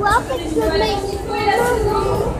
welcome to my room.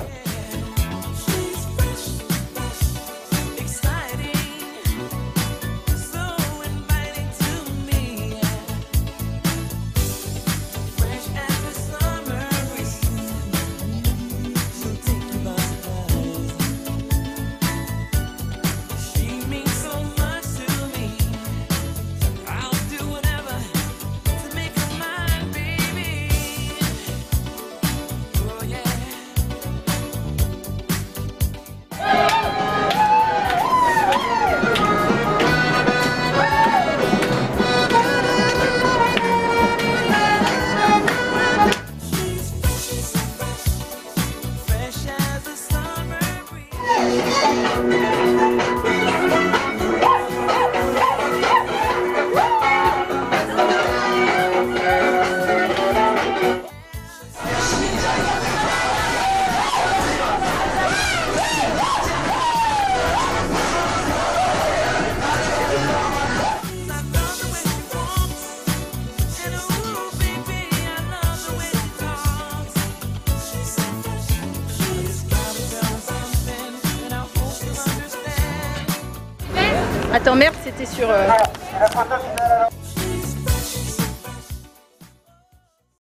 Attends, merde, c'était sur...